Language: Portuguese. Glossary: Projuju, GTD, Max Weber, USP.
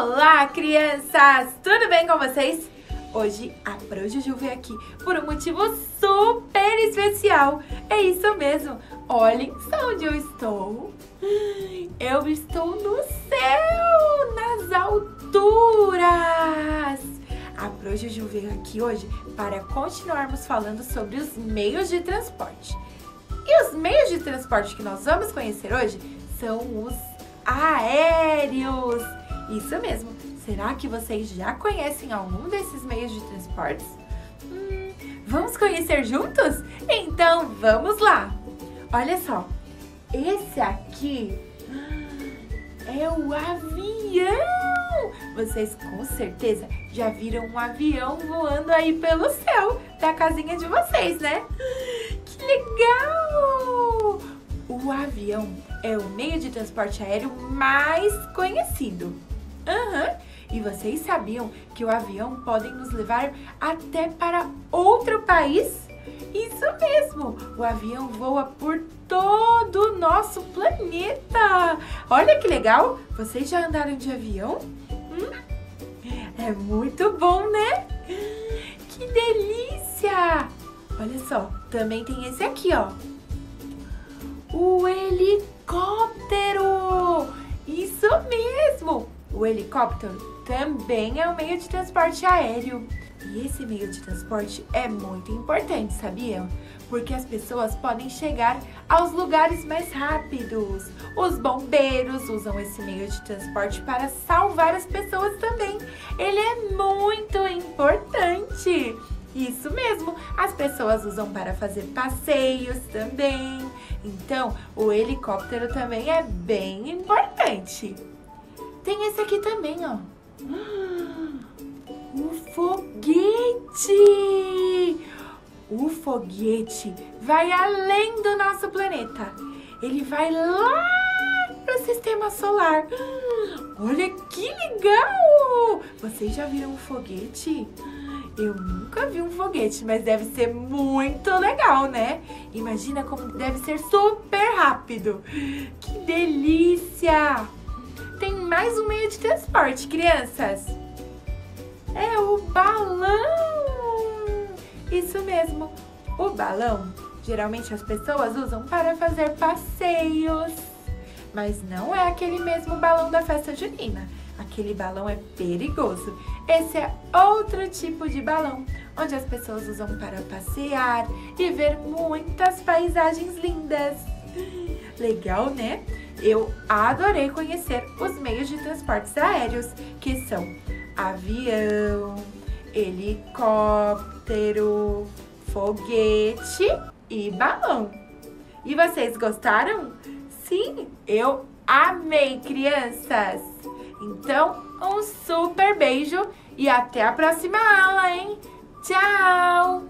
Olá, crianças! Tudo bem com vocês? Hoje a Projuju veio aqui por um motivo super especial. É isso mesmo! Olhem só onde eu estou. Eu estou no céu, nas alturas. A Projuju veio aqui hoje para continuarmos falando sobre os meios de transporte. E os meios de transporte que nós vamos conhecer hoje são os aéreos. Isso mesmo. Será que vocês já conhecem algum desses meios de transportes? Vamos conhecer juntos? Então vamos lá. Olha só. Esse aqui é o avião. Vocês com certeza já viram um avião voando aí pelo céu da casinha de vocês, né? Que legal! O avião é o meio de transporte aéreo mais conhecido. E vocês sabiam que o avião pode nos levar até para outro país? Isso mesmo! O avião voa por todo o nosso planeta! Olha que legal! Vocês já andaram de avião? É muito bom, né? Que delícia! Olha só, também tem esse aqui, ó. O helicóptero! Isso mesmo! O helicóptero também é um meio de transporte aéreo. E esse meio de transporte é muito importante, sabiam? Porque as pessoas podem chegar aos lugares mais rápidos. Os bombeiros usam esse meio de transporte para salvar as pessoas também. Ele é muito importante. Isso mesmo, as pessoas usam para fazer passeios também. Então, o helicóptero também é bem importante. Tem esse aqui também, ó. O foguete! O foguete vai além do nosso planeta. Ele vai lá pro sistema solar. Olha que legal! Vocês já viram um foguete? Eu nunca vi um foguete, mas deve ser muito legal, né? Imagina como deve ser super rápido. Que delícia! Tem mais um meio de transporte, crianças. É o balão. Isso mesmo. O balão, geralmente as pessoas usam para fazer passeios. Mas não é aquele mesmo balão da festa junina. Aquele balão é perigoso. Esse é outro tipo de balão, onde as pessoas usam para passear e ver muitas paisagens lindas. Legal, né? Eu adorei conhecer os meios de transportes aéreos, que são avião, helicóptero, foguete e balão. E vocês gostaram? Sim, eu amei, crianças! Então, um super beijo e até a próxima aula, hein? Tchau!